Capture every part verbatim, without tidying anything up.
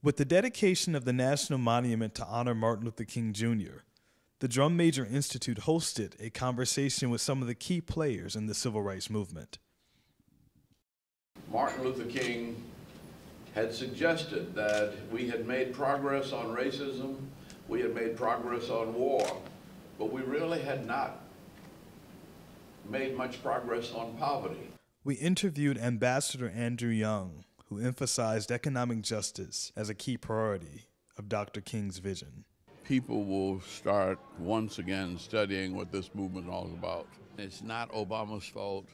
With the dedication of the National Monument to honor Martin Luther King Junior, the Drum Major Institute hosted a conversation with some of the key players in the civil rights movement. Martin Luther King had suggested that we had made progress on racism, we had made progress on war, but we really had not made much progress on poverty. We interviewed Ambassador Andrew Young, who emphasized economic justice as a key priority of Doctor King's vision. People will start once again studying what this movement is all about. It's not Obama's fault,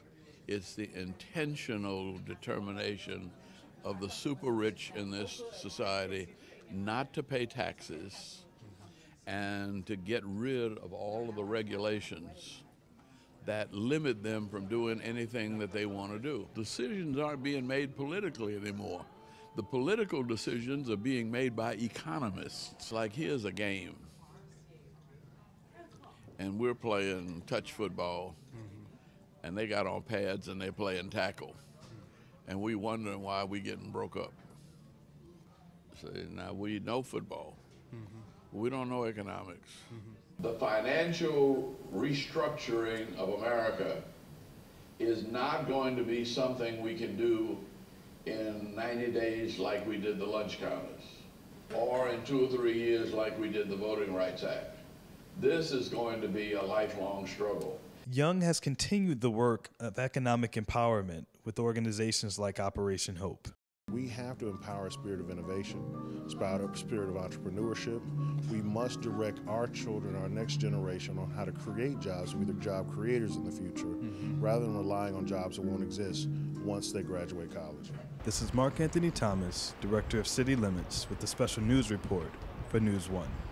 it's the intentional determination of the super rich in this society not to pay taxes and to get rid of all of the regulations that limit them from doing anything that they want to do. Decisions aren't being made politically anymore. The political decisions are being made by economists. It's like, here's a game, and we're playing touch football, mm-hmm. and they got on pads and they're playing tackle, and we wondering why we getting broke up. See, now we know football, mm-hmm. we don't know economics. Mm-hmm. The financial restructuring of America is not going to be something we can do in ninety days like we did the lunch counters, or in two or three years like we did the Voting Rights Act. This is going to be a lifelong struggle. Young has continued the work of economic empowerment with organizations like Operation Hope. We have to empower a spirit of innovation, a spirit of entrepreneurship. We must direct our children, our next generation, on how to create jobs and be the job creators in the future, mm-hmm. rather than relying on jobs that won't exist once they graduate college. This is Mark Anthony Thomas, director of City Limits, with the special news report for NewsOne.